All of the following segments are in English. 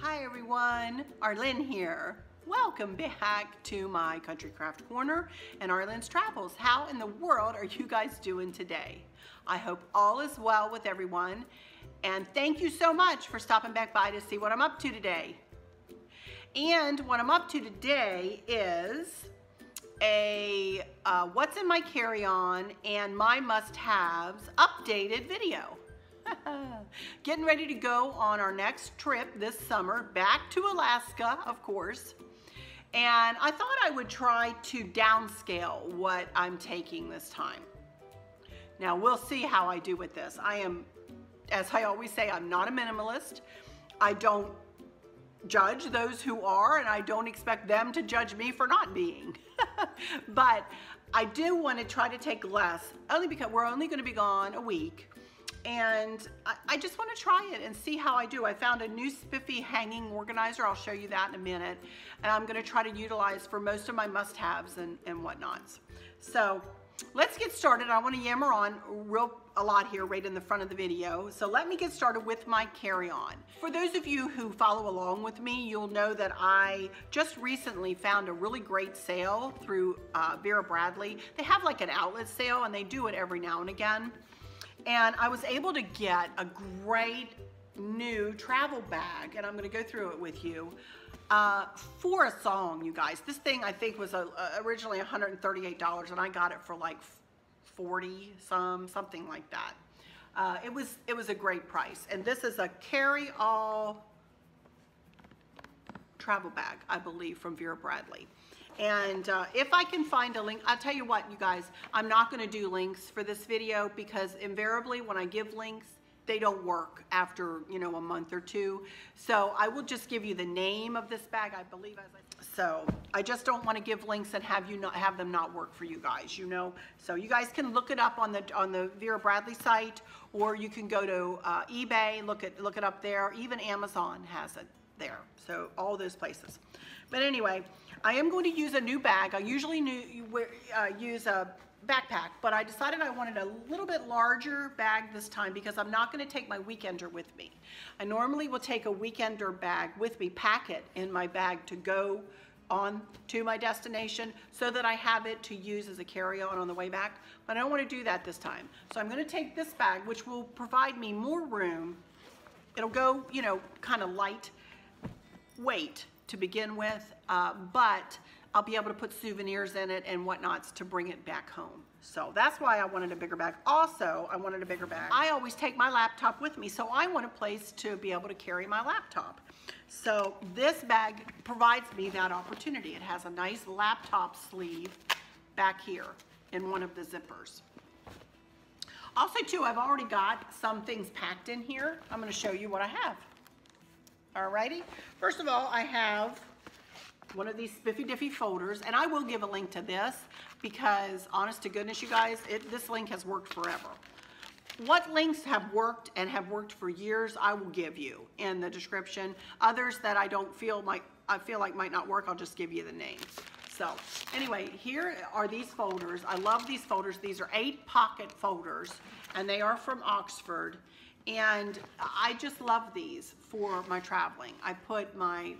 Hi everyone, Arlynn here. Welcome back to my Country Craft Corner and Arlynn's Travels. How in the world are you guys doing today? I hope all is well with everyone, and thank you so much for stopping back by to see what I'm up to today. And what I'm up to today is a what's in my carry-on and my must-haves updated video. Getting ready to go on our next trip this summer, back to Alaska, of course. And I thought I would try to downscale what I'm taking this time. Now we'll see how I do with this. I am, as I always say, I'm not a minimalist. I don't judge those who are, and I don't expect them to judge me for not being. But I do want to try to take less, only because we're only going to be gone a week. And I just want to try it and see how I do. I found a new spiffy hanging organizer. I'll show you that in a minute. And I'm going to try to utilize for most of my must-haves and whatnots. So let's get started. I want to yammer on a lot here right in the front of the video. So let me get started with my carry-on. For those of you who follow along with me, you'll know that I just recently found a really great sale through Vera Bradley. They have like an outlet sale, and they do it every now and again. And I was able to get a great new travel bag, and I'm going to go through it with you, for a song, you guys. This thing, I think, was originally $138, and I got it for like 40 something like that. It was a great price. And this is a carry-all travel bag, I believe, from Vera Bradley. And if I can find a link, I'll tell you what, you guys, I'm not going to do links for this video, because invariably when I give links, they don't work after, you know, a month or two. So I will just give you the name of this bag, I believe. So I just don't want to give links and have them not work for you guys, you know. So you guys can look it up on the Vera Bradley site, or you can go to eBay, look it up there. Even Amazon has it there. So all those places. But anyway, I am going to use a new bag. I usually use a backpack, but I decided I wanted a little bit larger bag this time, because I'm not going to take my weekender with me. I normally will take a weekender bag with me, pack it in my bag to go on to my destination, so that I have it to use as a carry-on on the way back. But I don't want to do that this time. So I'm going to take this bag, which will provide me more room. It'll go, you know, kind of light weight to begin with, but I'll be able to put souvenirs in it and whatnots to bring it back home. So that's why I wanted a bigger bag. Also, I wanted a bigger bag. I always take my laptop with me, so I want a place to be able to carry my laptop. So this bag provides me that opportunity. It has a nice laptop sleeve back here in one of the zippers. Also too, I've already got some things packed in here. I'm going to show you what I have. Alrighty, first of all, I have one of these spiffy diffy folders, and I will give a link to this, because honest to goodness, you guys, this link has worked forever. What links have worked and have worked for years, I will give you in the description. Others that I feel like might not work, I'll just give you the name. So anyway, here are these folders. I love these folders. These are 8 pocket folders, and they are from Oxford. And I just love these for my traveling. I put my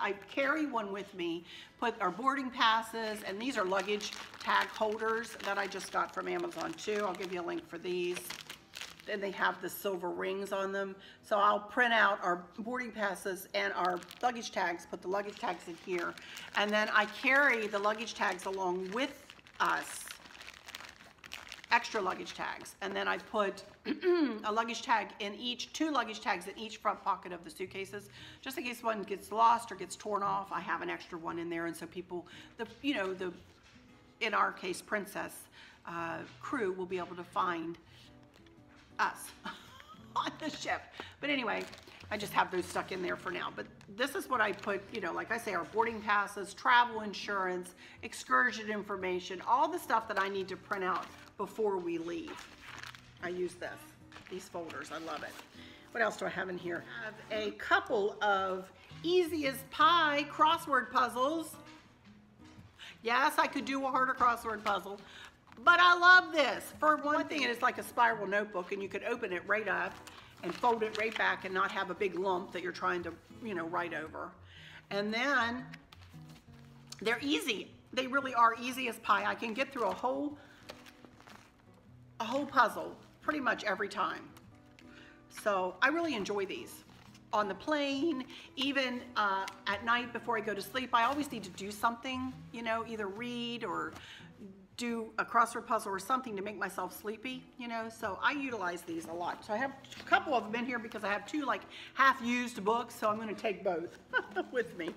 I carry one with me, put our boarding passes, and these are luggage tag holders that I just got from Amazon too. I'll give you a link for these. And they have the silver rings on them. So I'll print out our boarding passes and our luggage tags, put the luggage tags in here. And then I carry the luggage tags along with us, extra luggage tags, and then I put a luggage tag in each, 2 luggage tags in each front pocket of the suitcases, just in case one gets lost or gets torn off. I have an extra one in there, and so people, in our case, Princess crew will be able to find us on the ship. But anyway, I just have those stuck in there for now. But this is what I put, you know, like I say, our boarding passes, travel insurance, excursion information, all the stuff that I need to print out before we leave. I use these folders. I love it. What else do I have in here? I have a couple of easy as pie crossword puzzles. Yes, I could do a harder crossword puzzle, but I love this. For one thing, it is like a spiral notebook, and you could open it right up and fold it right back and not have a big lump that you're trying to, you know, write over. And then they're easy. They really are easy as pie. I can get through a whole puzzle pretty much every time. So I really enjoy these. On the plane, even at night before I go to sleep, I always need to do something, you know, either read or do a crossword puzzle or something to make myself sleepy, you know, so I utilize these a lot. So I have a couple of them in here because I have two like half-used books, so I'm going to take both with me.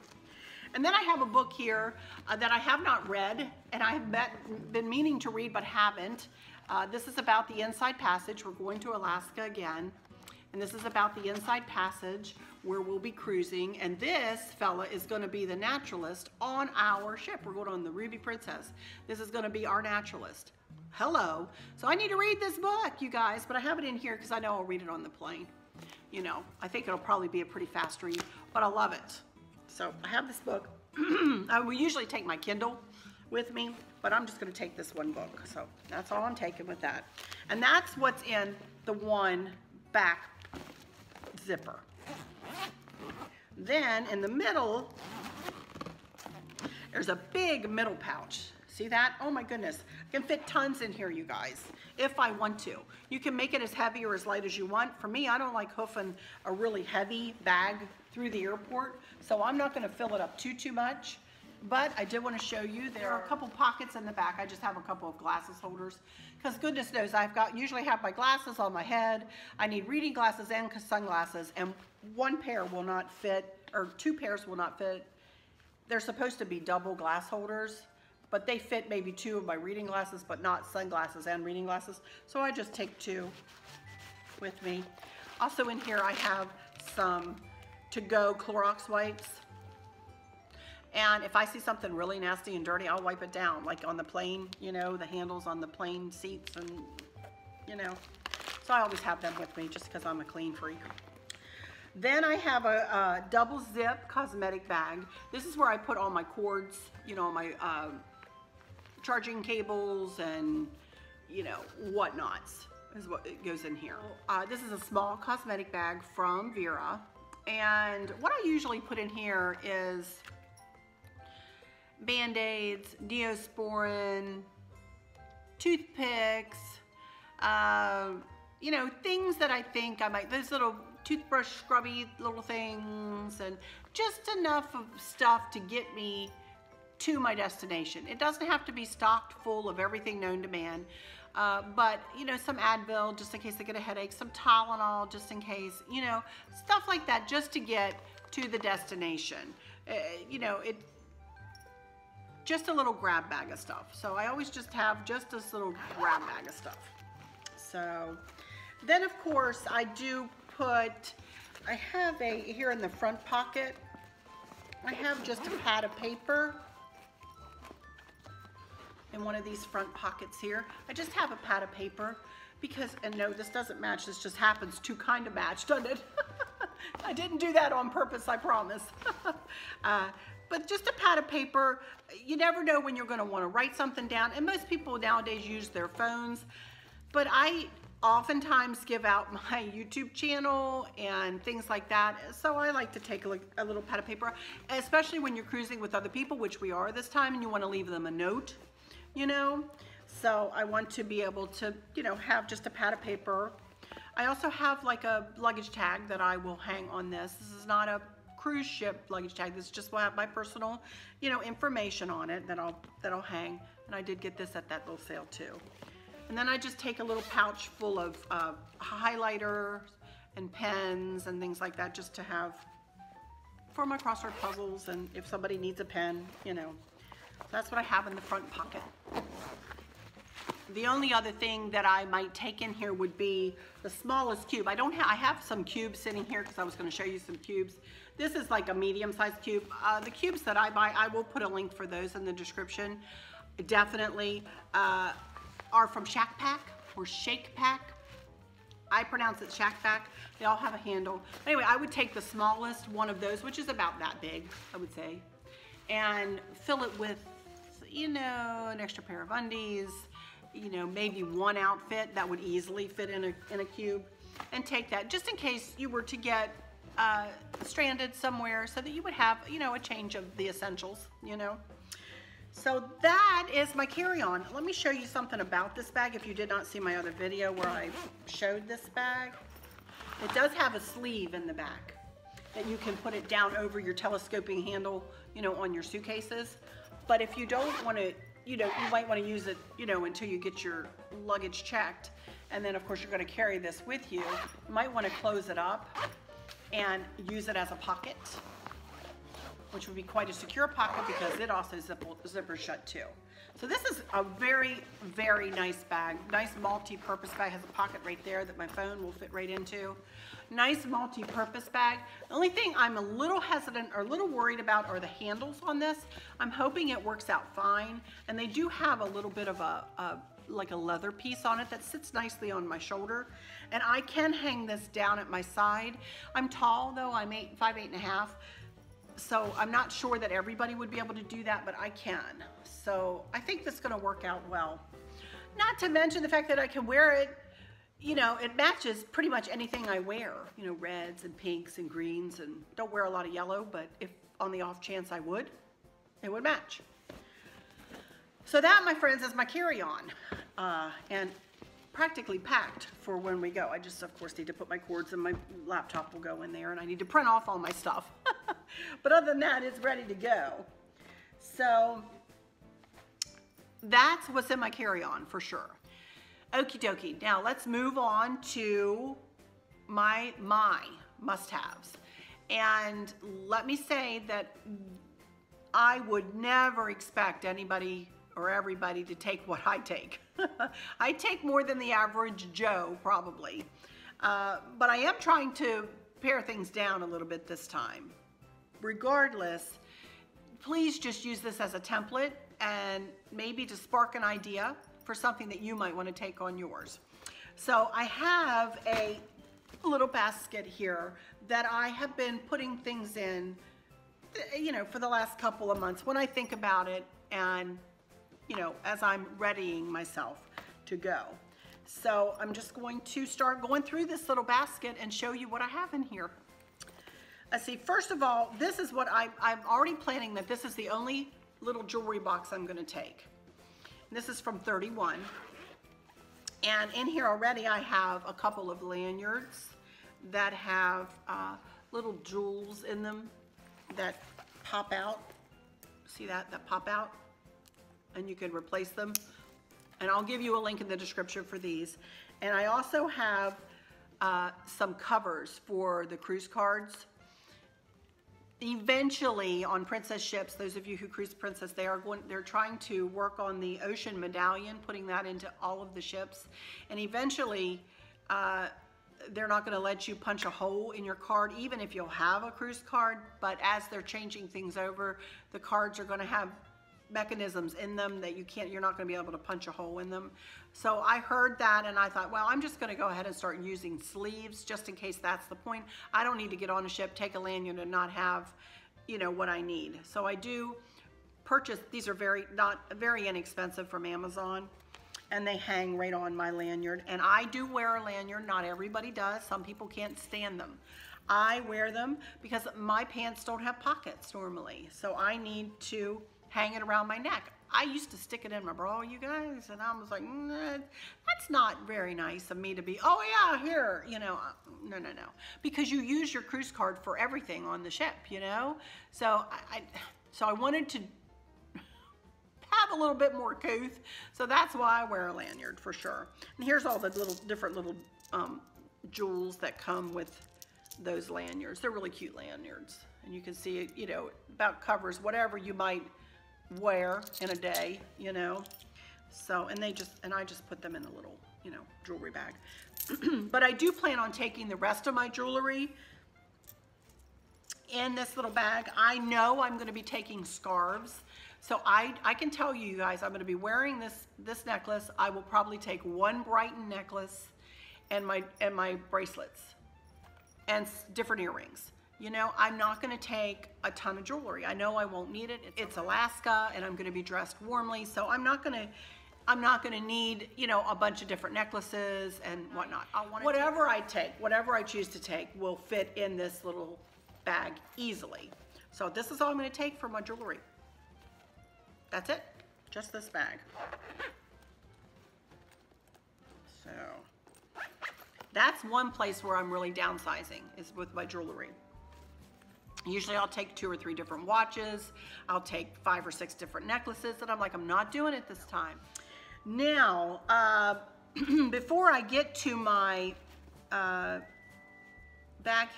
And then I have a book here that I have not read and I have been meaning to read but haven't. This is about the Inside Passage. We're going to Alaska again. And this is about the Inside Passage where we'll be cruising. And this fella is going to be the naturalist on our ship. We're going on the Ruby Princess. This is going to be our naturalist. Hello. So I need to read this book, you guys, but I have it in here because I know I'll read it on the plane. You know, I think it'll probably be a pretty fast read, but I love it. So I have this book. I will usually take my Kindle with me, but I'm just going to take this one book. So that's all I'm taking with that. And that's what's in the one back zipper. Then in the middle, there's a big middle pouch. See that? Oh my goodness. I can fit tons in here, you guys, if I want to. You can make it as heavy or as light as you want. For me, I don't like hoofing a really heavy bag through the airport, so I'm not going to fill it up too much. But I did want to show you there are a couple pockets in the back. I just have a couple of glasses holders because goodness knows I've got usually have my glasses on my head. I need reading glasses and sunglasses, and one pair will not fit, or two pairs will not fit. They're supposed to be double glass holders, but they fit maybe two of my reading glasses, but not sunglasses and reading glasses. So I just take two with me. Also in here I have some to-go Clorox wipes. And if I see something really nasty and dirty, I'll wipe it down, like on the plane, you know, the handles on the plane seats and, you know. So I always have them with me just because I'm a clean freak. Then I have a double zip cosmetic bag. This is where I put all my cords, you know, my charging cables and, you know, whatnots is what goes in here. This is a small cosmetic bag from Vera. And what I usually put in here is Band-Aids, Neosporin, toothpicks, you know, things that I think I might, those little toothbrush scrubby little things, and just enough of stuff to get me to my destination. It doesn't have to be stocked full of everything known to man, but, you know, some Advil just in case I get a headache, some Tylenol just in case, you know, stuff like that just to get to the destination. You know, it's just a little grab bag of stuff. So I always just have just this little grab bag of stuff. So then of course I do put, I have a, here in the front pocket, I have just a pad of paper in one of these front pockets here. I just have a pad of paper because, and no, this doesn't match, this just happens to kind of match, doesn't it? I didn't do that on purpose, I promise. But just a pad of paper, you never know when you're going to want to write something down. And most people nowadays use their phones. But I oftentimes give out my YouTube channel and things like that. So I like to take a little pad of paper, especially when you're cruising with other people, which we are this time, and you want to leave them a note, you know. So I want to be able to, you know, have just a pad of paper. I also have like a luggage tag that I will hang on this. This is not a cruise ship luggage tag. This just will have my personal, you know, information on it that I'll hang. And I did get this at that little sale too. And then I just take a little pouch full of highlighters and pens and things like that just to have for my crossword puzzles and if somebody needs a pen, you know. That's what I have in the front pocket. The only other thing that I might take in here would be the smallest cube. I don't have, I have some cubes sitting here because I was going to show you some cubes. This is like a medium-sized cube. The cubes that I buy, I will put a link for those in the description. Definitely are from Shacke Pak or Shake Pak. I pronounce it Shacke Pak. They all have a handle. Anyway, I would take the smallest one of those, which is about that big, I would say, and fill it with, you know, an extra pair of undies. You know, maybe one outfit that would easily fit in a cube. and take that just in case you were to get stranded somewhere, so that you would have, you know, a change of the essentials, you know. So that is my carry-on. Let me show you something about this bag if you did not see my other video where I showed this bag. It does have a sleeve in the back that you can put it down over your telescoping handle, you know, on your suitcases. But if you don't want to, you know, you might want to use it, you know, until you get your luggage checked. And then of course you're going to carry this with you. You might want to close it up and use it as a pocket, which would be quite a secure pocket because it also zippers shut too. So this is a very, very nice bag. Nice multi-purpose bag. Has a pocket right there that my phone will fit right into. Nice multi-purpose bag. The only thing I'm a little hesitant or a little worried about are the handles on this. I'm hoping it works out fine. And they do have a little bit of a leather piece on it that sits nicely on my shoulder, and I can hang this down at my side. I'm tall though. I'm 5'8.5", so I'm not sure that everybody would be able to do that, but I can. So I think that's going to work out well. Not to mention the fact that I can wear it, you know, it matches pretty much anything I wear, you know, reds and pinks and greens, and don't wear a lot of yellow, but if on the off chance I would, it would match. So that, my friends, is my carry-on, and practically packed for when we go. I just, of course, need to put my cords, and my laptop will go in there, and I need to print off all my stuff. But other than that, it's ready to go. So that's what's in my carry-on for sure. Okie dokie. Now let's move on to my must-haves. And let me say that I would never expect anybody or everybody to take what I take. I take more than the average Joe, probably. But I am trying to pare things down a little bit this time. Regardless, please just use this as a template and maybe to spark an idea for something that you might want to take on yours. So I have a little basket here that I have been putting things in, you know, for the last couple of months when I think about it and, you know, as I'm readying myself to go. So I'm just going to start going through this little basket and show you what I have in here. Let's see, first of all, this is what I'm already planning that this is the only little jewelry box I'm going to take. And this is from 31. And in here already I have a couple of lanyards that have little jewels in them that pop out. See that pop out? And you can replace them. And I'll give you a link in the description for these. And I also have some covers for the cruise cards. Eventually on Princess ships, those of you who cruise Princess, they're trying to work on the ocean medallion, putting that into all of the ships. And eventually they're not going to let you punch a hole in your card, even if you'll have a cruise card. But as they're changing things over, the cards are going to have mechanisms in them that you can't, you're not going to be able to punch a hole in them. So I heard that and I thought, well, I'm just going to go ahead and start using sleeves just in case that's the point. I don't need to get on a ship, take a lanyard and not have, you know, what I need. So I do purchase, these are very inexpensive from Amazon. And they hang right on my lanyard. And I do wear a lanyard. Not everybody does. Some people can't stand them. I wear them because my pants don't have pockets normally. So I need to hang it around my neck. I used to stick it in my bra, you guys. And I was like, nah, that's not very nice of me to be, oh yeah, here, you know. No, no, no. Because you use your cruise card for everything on the ship, you know. So I wanted to have a little bit more couth, so that's why I wear a lanyard for sure. And here's all the little different little jewels that come with those lanyards. They're really cute lanyards, and you can see it, you know, about covers whatever you might wear in a day, you know. So I just put them in a little, you know, jewelry bag. But I do plan on taking the rest of my jewelry in this little bag. I know I'm going to be taking scarves. So I can tell you guys, I'm going to be wearing this necklace. I will probably take one Brighton necklace and my bracelets and different earrings. You know, I'm not going to take a ton of jewelry. I know I won't need it. It's Alaska and I'm going to be dressed warmly. So I'm not going to I'm not going to need, you know, a bunch of different necklaces and whatnot. I want whatever I take, whatever I choose to take will fit in this little bag easily. So this is all I'm going to take for my jewelry. That's it. Just this bag. So that's one place where I'm really downsizing is with my jewelry. Usually I'll take 2 or 3 different watches. I'll take 5 or 6 different necklaces that I'm like, I'm not doing it this time. Now, before I get to my bag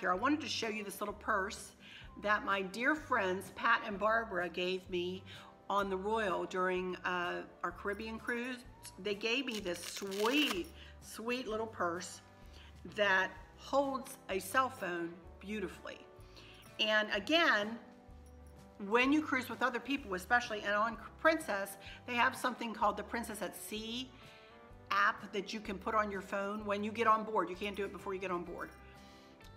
here, I wanted to show you this little purse that my dear friends Pat and Barbara gave me on the Royal during our Caribbean cruise. They gave me this sweet, sweet little purse that holds a cell phone beautifully. And again, when you cruise with other people, especially and on Princess, they have something called the Princess at Sea app that you can put on your phone when you get on board. You can't do it before you get on board.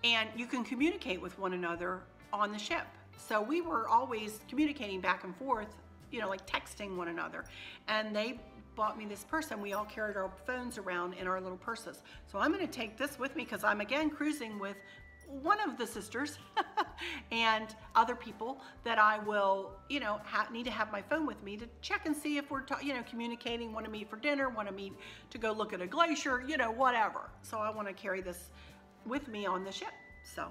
And you can communicate with one another on the ship. So we were always communicating back and forth, you know, like texting one another. And they bought me this purse and we all carried our phones around in our little purses. So I'm going to take this with me because I'm again cruising with one of the sisters and other people that I will, you know, need to have my phone with me to check and see if we're, you know, communicating, want to meet for dinner, want to meet to go look at a glacier, you know, whatever. So I want to carry this with me on the ship. So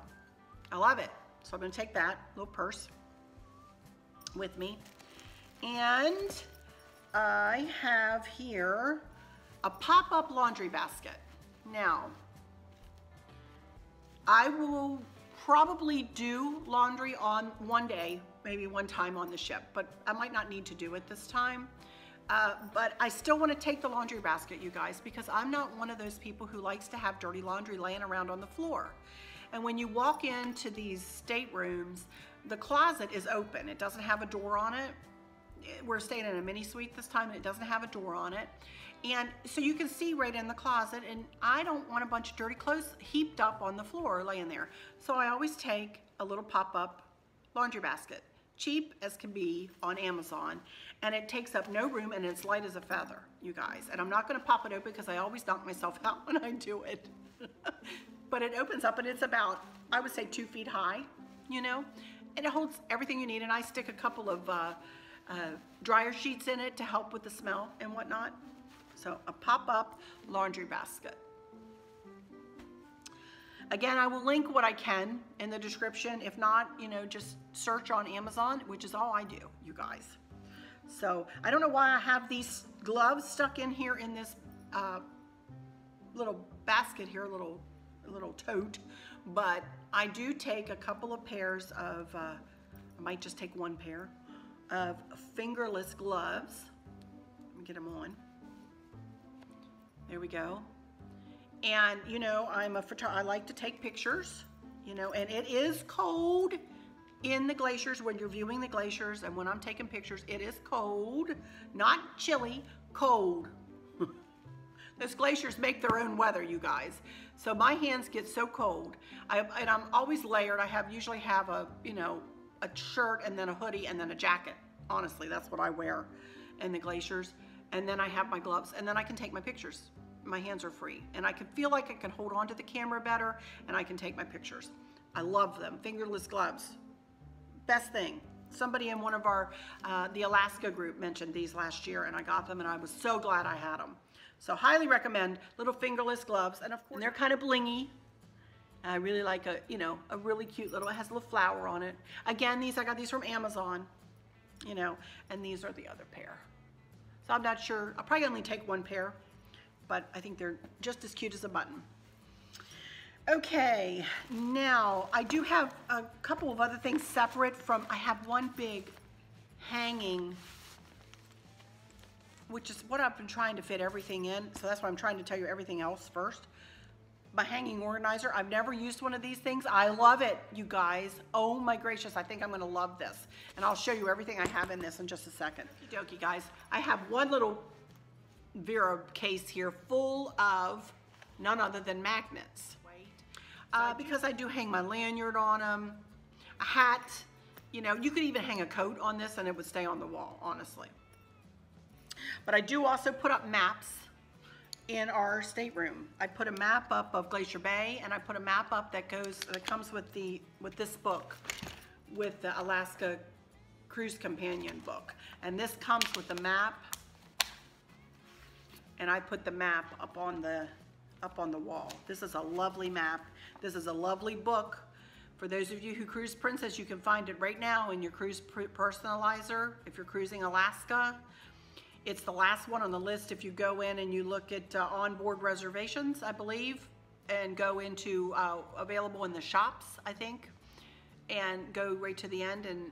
I love it. So I'm going to take that little purse with me. And I have here a pop-up laundry basket. Now, I will probably do laundry on one day, maybe one time on the ship, but I might not need to do it this time. But I still want to take the laundry basket, you guys, because I'm not one of those people who likes to have dirty laundry laying around on the floor. And when you walk into these staterooms, the closet is open. It doesn't have a door on it. We're staying in a mini suite this time and it doesn't have a door on it. And so you can see right in the closet, and I don't want a bunch of dirty clothes heaped up on the floor laying there. So I always take a little pop-up laundry basket, cheap as can be on Amazon, and it takes up no room and it's light as a feather, you guys. And I'm not going to pop it open because I always knock myself out when I do it. But it opens up and it's about, I would say, 2 feet high, you know, and it holds everything you need. And I stick a couple of dryer sheets in it to help with the smell and whatnot. So a pop-up laundry basket. Again, I will link what I can in the description. If not, you know, just search on Amazon, which is all I do, you guys. So I don't know why I have these gloves stuck in here in this little basket here, little tote, but I do take a couple of pairs of, I might just take one pair of fingerless gloves. Let me get them on. There we go. And you know, I like to take pictures, you know, and it is cold in the glaciers when you're viewing the glaciers, and when I'm taking pictures, it is cold, not chilly, cold. Those glaciers make their own weather, you guys. So my hands get so cold. I'm always layered. I usually have a, you know, a shirt and then a hoodie and then a jacket. Honestly, that's what I wear in the glaciers. And then I have my gloves and then I can take my pictures. My hands are free and I can feel like I can hold on to the camera better and I can take my pictures. I love them. Fingerless gloves. Best thing. Somebody in one of our, the Alaska group mentioned these last year and I got them and I was so glad I had them. So highly recommend little fingerless gloves, and of course, and they're kind of blingy. I really like a, you know, a really cute little, it has a little flower on it. Again, these, I got these from Amazon, you know, and these are the other pair. So I'm not sure, I'll probably only take one pair, but I think they're just as cute as a button. Okay, now I do have a couple of other things separate from, I have one big hanging, which is what I've been trying to fit everything in. So that's why I'm trying to tell you everything else first. My hanging organizer, I've never used one of these things. I love it, you guys. Oh my gracious, I think I'm gonna love this. And I'll show you everything I have in this in just a second. Okie dokie, guys. I have one little Vera case here full of none other than magnets. Because I do hang my lanyard on them, a hat. You know, you could even hang a coat on this and it would stay on the wall, honestly. But I do also put up maps in our stateroom. I put a map up of Glacier Bay, and I put a map up that comes with this book, with the Alaska Cruise Companion book. And this comes with a map, and I put the map up on the wall. This is a lovely map. This is a lovely book. For those of you who cruise Princess, you can find it right now in your cruise personalizer if you're cruising Alaska. It's the last one on the list if you go in and you look at onboard reservations, I believe, and go into available in the shops, I think, and go right to the end. And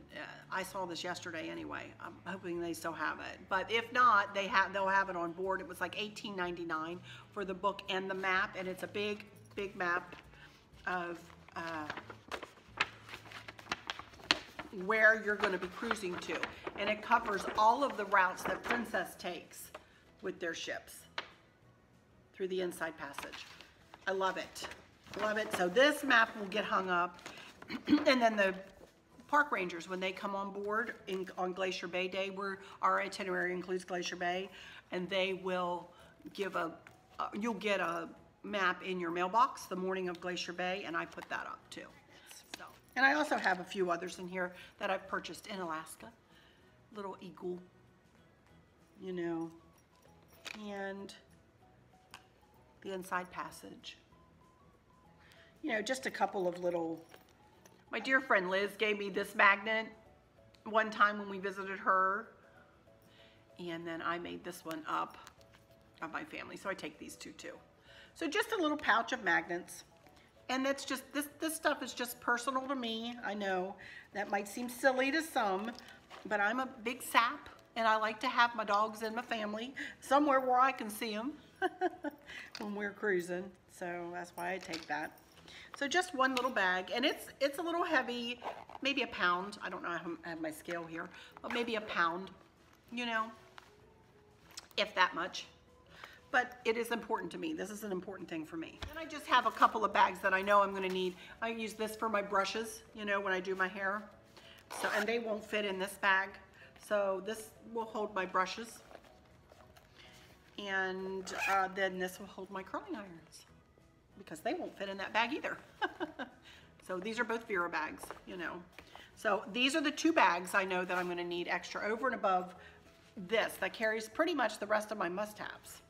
I saw this yesterday anyway. I'm hoping they still have it. But if not, they'll have it on board. It was like $18.99 for the book and the map, and it's a big, big map of where you're going to be cruising to, and it covers all of the routes that Princess takes with their ships through the Inside Passage. I love it. Love it. So this map will get hung up, and then the park rangers, when they come on board on Glacier Bay Day, our itinerary includes Glacier Bay, and they will give you'll get a map in your mailbox the morning of Glacier Bay, and I put that up too. And I also have a few others in here that I've purchased in Alaska. Little eagle, you know, and the Inside Passage. You know, just a couple of little. My dear friend Liz gave me this magnet one time when we visited her. And then I made this one up of my family. So I take these two too. So just a little pouch of magnets. And that's just, this stuff is just personal to me. I know that might seem silly to some, but I'm a big sap, and I like to have my dogs and my family somewhere where I can see them when we're cruising. So that's why I take that. So just one little bag, and it's a little heavy, maybe a pound. I don't know, I have my scale here, but maybe a pound, you know, if that much. But it is important to me. This is an important thing for me. And I just have a couple of bags that I know I'm going to need. I use this for my brushes, you know, when I do my hair. So, and they won't fit in this bag. So this will hold my brushes. And then this will hold my curling irons, because they won't fit in that bag either. So these are both Vera bags, you know. So these are the two bags I know that I'm going to need extra over and above this, that carries pretty much the rest of my must-haves.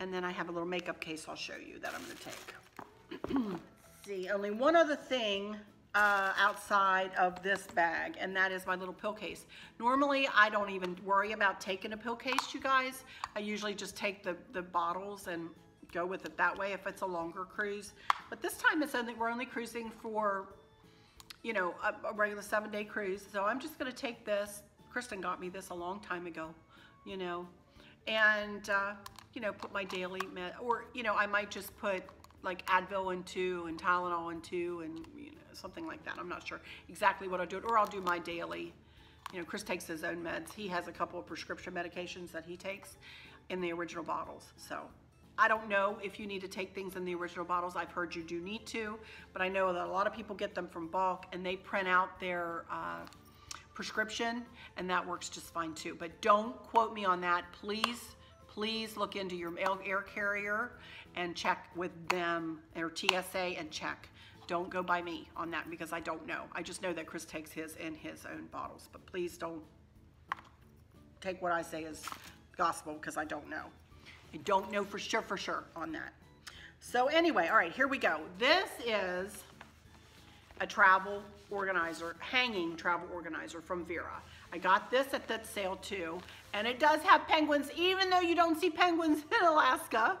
And then I have a little makeup case I'll show you that I'm going to take. See, only one other thing outside of this bag, and that is my little pill case. Normally, I don't even worry about taking a pill case, you guys. I usually just take the bottles and go with it that way if it's a longer cruise. But this time, we're only cruising for, you know, a regular 7-day cruise. So I'm just going to take this. Kristen got me this a long time ago, you know, and you know, put my daily med, or, you know, I might just put like Advil in 2 and Tylenol in 2 and, you know, something like that. I'm not sure exactly what I'll do, or I'll do my daily. You know, Chris takes his own meds. He has a couple of prescription medications that he takes in the original bottles. So I don't know if you need to take things in the original bottles. I've heard you do need to, but I know that a lot of people get them from bulk, and they print out their prescription, and that works just fine too. But don't quote me on that, please. Please look into your air carrier and check with them, or TSA, and check. Don't go by me on that, because I don't know. I just know that Chris takes his in his own bottles, but please don't take what I say as gospel, because I don't know. I don't know for sure on that. So anyway, all right, here we go. This is a travel organizer, hanging travel organizer from Vera. I got this at that sale too, and it does have penguins, even though you don't see penguins in Alaska.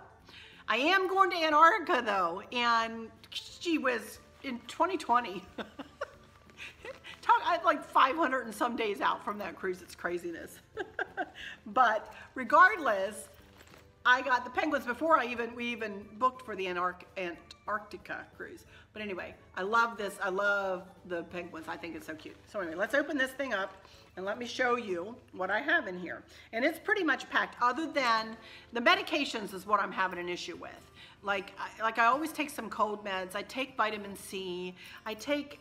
I am going to Antarctica though, and she was in 2020. I'm like 500 and some days out from that cruise. It's craziness. But regardless, I got the penguins before we even booked for the Antarctica cruise. But anyway, I love this. I love the penguins. I think it's so cute. So anyway, let's open this thing up and let me show you what I have in here. And it's pretty much packed, other than the medications is what I'm having an issue with. Like I always take some cold meds. I take vitamin C. I take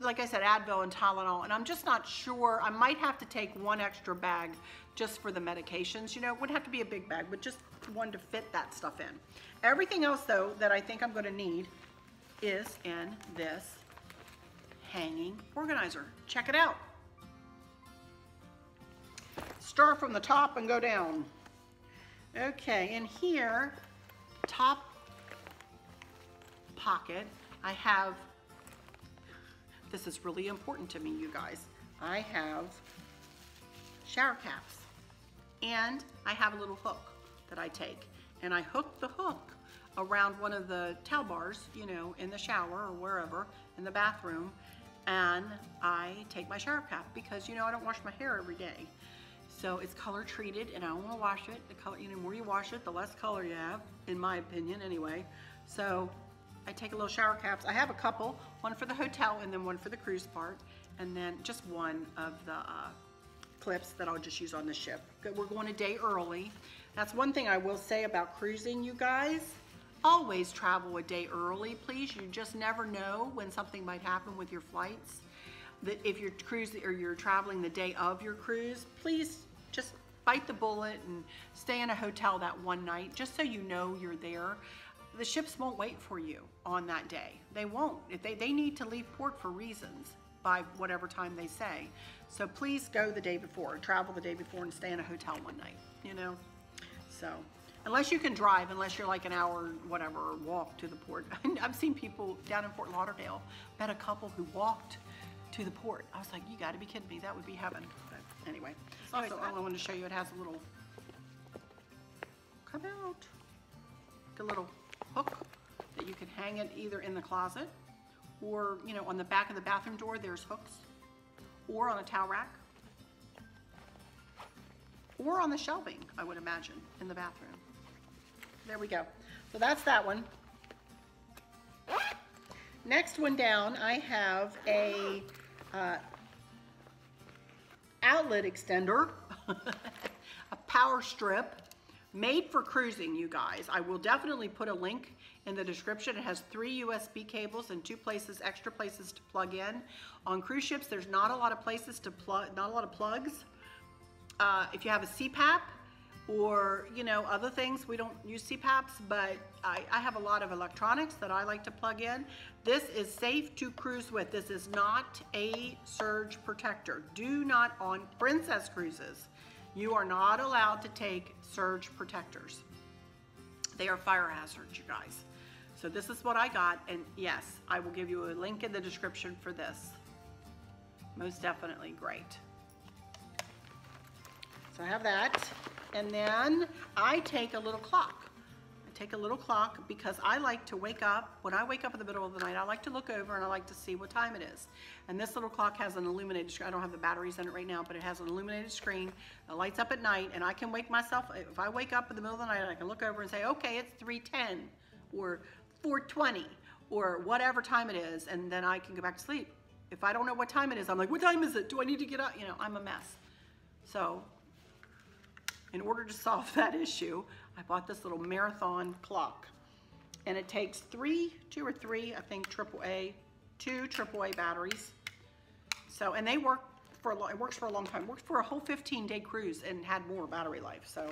like I said, Advil and Tylenol, and I'm just not sure. I might have to take one extra bag just for the medications. You know, it would have to be a big bag, but just one to fit that stuff in. Everything else, though, that I think I'm going to need is in this hanging organizer. Check it out. Start from the top and go down. Okay, in here, top pocket, I have, this is really important to me, you guys, I have shower caps, and I have a little hook that I take, and I hook the hook around one of the towel bars, you know, in the shower or wherever, in the bathroom, and I take my shower cap because, you know, I don't wash my hair every day. So it's color treated, and I don't want to wash it. The color, you know, the more you wash it, the less color you have, in my opinion anyway. So I take a little shower caps. I have a couple, one for the hotel and then one for the cruise part, and then just one of the clips that I'll just use on the ship. We're going a day early. That's one thing I will say about cruising, you guys. Always travel a day early, please. You just never know when something might happen with your flights. That if you're cruising or you're traveling the day of your cruise, please just bite the bullet and stay in a hotel that one night, just so you know you're there. The ships won't wait for you on that day. They won't. They need to leave port for reasons by whatever time they say. So please go the day before, travel the day before, and stay in a hotel one night, you know? So, unless you can drive, unless you're like an hour, whatever, walk to the port. I've seen people down in Fort Lauderdale, met a couple who walked to the port. I was like, you gotta be kidding me, that would be heaven. But anyway, also I wanted to show you, it has a little, come out, like a little hook that you can hang it either in the closet or, you know, on the back of the bathroom door, there's hooks, or on a towel rack, or on the shelving, I would imagine, in the bathroom. There we go. So that's that one. Next one down, I have a outlet extender, a power strip, made for cruising, you guys. I will definitely put a link in the description. It has 3 USB cables and 2 places, extra places to plug in. On cruise ships, there's not a lot of places to plug, not a lot of plugs. If you have a CPAP or, you know, other things, we don't use CPAPs, but I have a lot of electronics that I like to plug in. This is safe to cruise with. This is not a surge protector. Do not, on Princess Cruises, you are not allowed to take surge protectors. They are fire hazards, you guys. So this is what I got, and yes, I will give you a link in the description for this. Most definitely great. So I have that. And then I take a little clock. I take a little clock because I like to wake up. When I wake up in the middle of the night, I like to look over and I like to see what time it is. And this little clock has an illuminated screen. I don't have the batteries in it right now, but it has an illuminated screen that lights up at night, and I can wake myself. If I wake up in the middle of the night, I can look over and say, okay, it's 3:10 or 4:20 or whatever time it is, and then I can go back to sleep. If I don't know what time it is, I'm like, what time is it? Do I need to get up? You know, I'm a mess. So, in order to solve that issue, I bought this little Marathon clock, and it takes two or three, I think, two AAA batteries. So, and they work for it works for a long time. Worked for a whole 15-day cruise and had more battery life. So,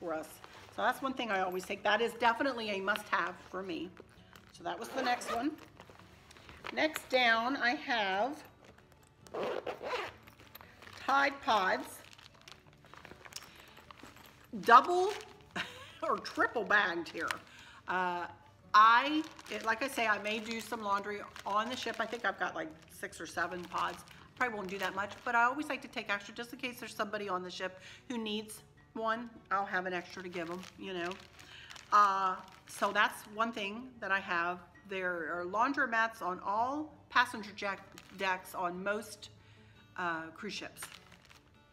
for us, so that's one thing I always take. That is definitely a must-have for me. So that was the next one. Next down, I have Tide Pods. Double or triple bagged here. Like I say, I may do some laundry on the ship. I think I've got like 6 or 7 pods. Probably won't do that much, but I always like to take extra just in case there's somebody on the ship who needs one. I'll have an extra to give them, you know. So that's one thing that I have. There are laundromats on all passenger decks on most cruise ships,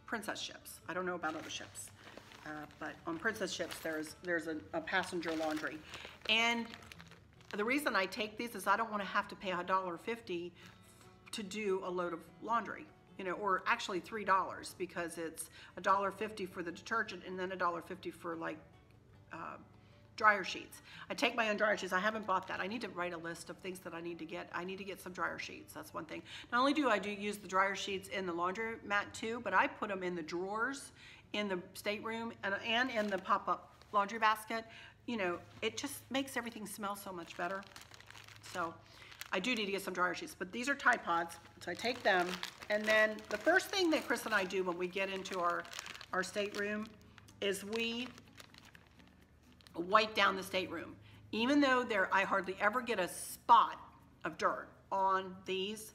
Princess ships. I don't know about other ships. But on Princess ships, there's a passenger laundry. And the reason I take these is I don't want to have to pay $1.50 to do a load of laundry, you know, or actually $3 because it's $1.50 for the detergent and then $1.50 for like Dryer sheets. I take my own dryer sheets. I haven't bought that. I need to write a list of things that I need to get. I need to get some dryer sheets. That's one thing. Not only do I use the dryer sheets in the laundromat too, but I put them in the drawers in the stateroom and in the pop-up laundry basket. You know, it just makes everything smell so much better. So I do need to get some dryer sheets, but these are Tide Pods, so I take them. And then the first thing that Chris and I do when we get into our stateroom is we wipe down the stateroom. Even though there, I hardly ever get a spot of dirt on these,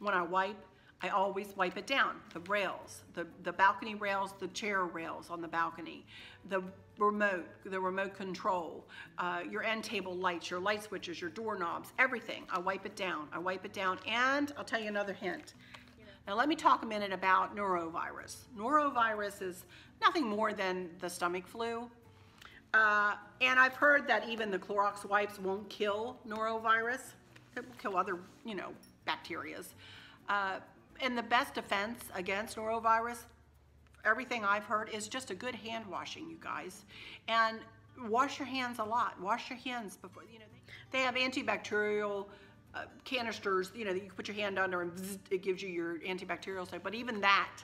when I wipe, I always wipe it down. The rails, the balcony rails, the chair rails on the balcony, the remote control, your end table lights, your light switches, your doorknobs, everything. I wipe it down. I wipe it down. And I'll tell you another hint. Now let me talk a minute about norovirus. Norovirus is nothing more than the stomach flu. And I've heard that even the Clorox wipes won't kill norovirus. It will kill other, you know, bacterias. And the best defense against norovirus, everything I've heard, is just a good hand washing, you guys. And wash your hands a lot. Wash your hands before, you know, they have antibacterial canisters, you know, that you put your hand under and bzzz, it gives you your antibacterial stuff. But even that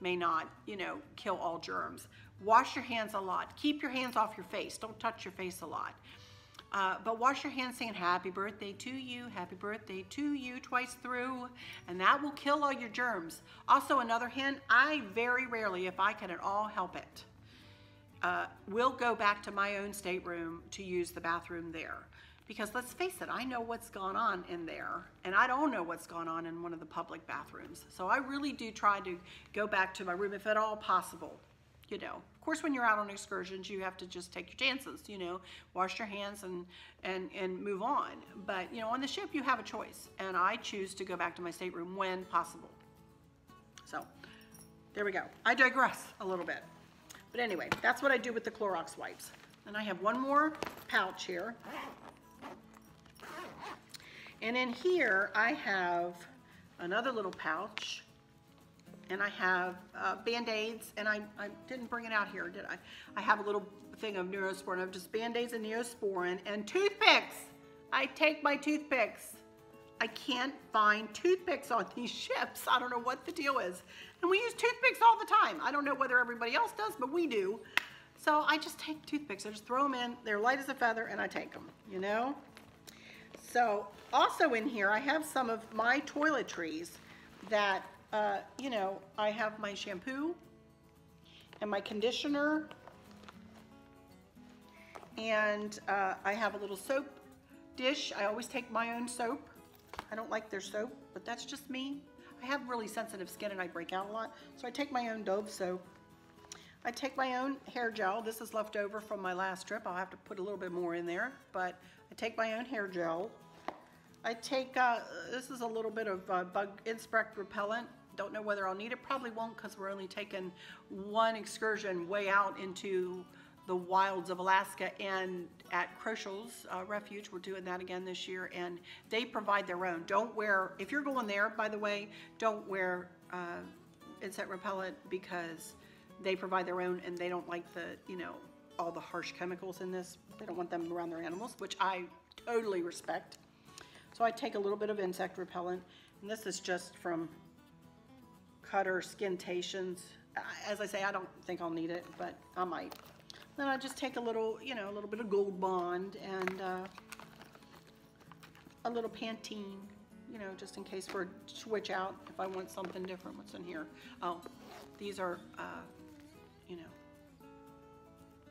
may not, you know, kill all germs. Wash your hands a lot. Keep your hands off your face. Don't touch your face a lot. But wash your hands saying happy birthday to you twice through, and that will kill all your germs. Also another hint, I very rarely, if I can at all help it, will go back to my own stateroom to use the bathroom there. Because let's face it, I know what's gone on in there, and I don't know what's gone on in one of the public bathrooms. So I really do try to go back to my room if at all possible. You know, of course, when you're out on excursions, you have to just take your chances, you know, wash your hands and move on. But, you know, on the ship, you have a choice. And I choose to go back to my stateroom when possible. So there we go. I digress a little bit. But anyway, that's what I do with the Clorox wipes. And I have one more pouch here. And in here, I have another little pouch. And I have Band-Aids, and I didn't bring it out here, did I? I have a little thing of Neosporin, of just Band-Aids and Neosporin, and toothpicks. I take my toothpicks. I can't find toothpicks on these ships. I don't know what the deal is. And we use toothpicks all the time. I don't know whether everybody else does, but we do. So I just take toothpicks. I just throw them in. They're light as a feather, and I take them, you know? So also in here, I have some of my toiletries that you know, I have my shampoo and my conditioner, and I have a little soap dish. I always take my own soap. I don't like their soap, but that's just me. I have really sensitive skin and I break out a lot, so I take my own Dove soap. I take my own hair gel. This is left over from my last trip. I'll have to put a little bit more in there, but I take my own hair gel. I take, this is a little bit of bug insect repellent. Don't know whether I'll need it. Probably won't, because we're only taking one excursion way out into the wilds of Alaska, and at Crochals Refuge, we're doing that again this year, and they provide their own. Don't wear, if you're going there, by the way, don't wear insect repellent, because they provide their own, and they don't like the, you know, all the harsh chemicals in this. They don't want them around their animals, which I totally respect. So I take a little bit of insect repellent, and this is just from Cutter Skintations. As I say, I don't think I'll need it, but I might. Then I just take a little, you know, a little bit of Gold Bond and a little Pantene, you know, just in case for a switch out if I want something different. What's in here? Oh, these are, you know,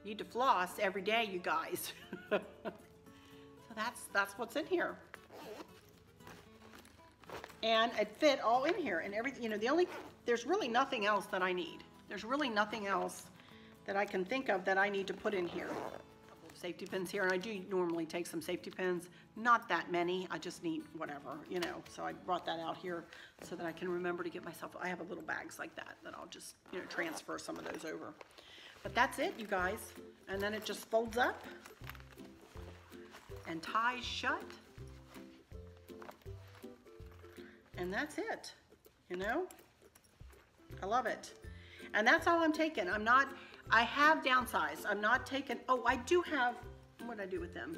need to floss every day, you guys. So that's what's in here. And it fit all in here, and everything, you know, the only, there's really nothing else that I need. There's really nothing else that I can think of that I need to put in here. Safety pins here, and I do normally take some safety pins. Not that many, I just need whatever, you know, so I brought that out here so that I can remember to get myself, I have a little bags like that, that I'll just, you know, transfer some of those over. But that's it, you guys. And then it just folds up and ties shut. And that's it, you know? I love it. And that's all I'm taking. I have downsized. I'm not taking, oh, I do have what did I do with them?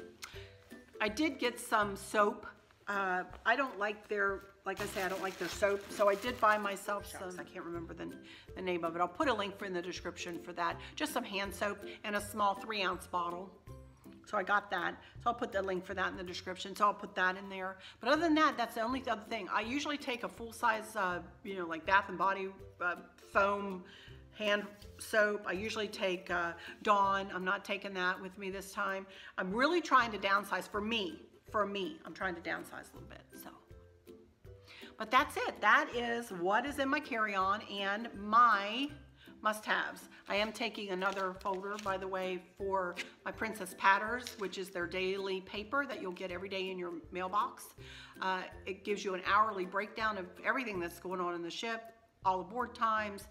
I did get some soap. I don't like their, like I say, I don't like their soap. So I did buy myself some, I can't remember the name of it. I'll put a link in the description for that. Just some hand soap and a small 3-ounce bottle. So I got that. So I'll put the link for that in the description. So I'll put that in there. But other than that, that's the only other thing. I usually take a full-size, you know, like Bath and Body foam hand soap. I usually take Dawn. I'm not taking that with me this time. I'm really trying to downsize for me. For me, I'm trying to downsize a little bit, so. But that's it. That is what is in my carry-on and my must-haves. I am taking another folder, by the way, for my Princess Patters, which is their daily paper that you'll get every day in your mailbox. It gives you an hourly breakdown of everything that's going on in the ship, all aboard times,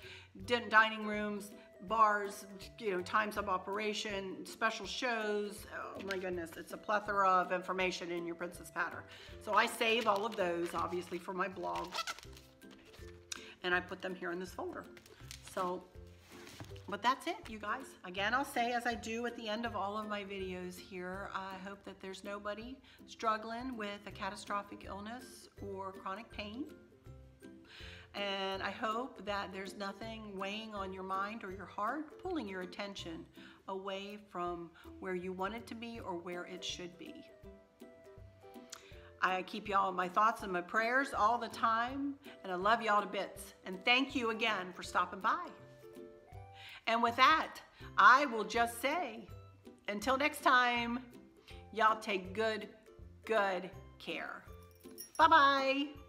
dining rooms, bars, you know, times of operation, special shows. Oh my goodness, it's a plethora of information in your Princess Patter. So I save all of those, obviously, for my blog, and I put them here in this folder. So, but that's it, you guys. Again, I'll say, as I do at the end of all of my videos here, I hope that there's nobody struggling with a catastrophic illness or chronic pain. And I hope that there's nothing weighing on your mind or your heart, pulling your attention away from where you want it to be or where it should be. I keep y'all in my thoughts and my prayers all the time, and I love y'all to bits. And thank you again for stopping by. And with that, I will just say, until next time, y'all take good, good care. Bye-bye.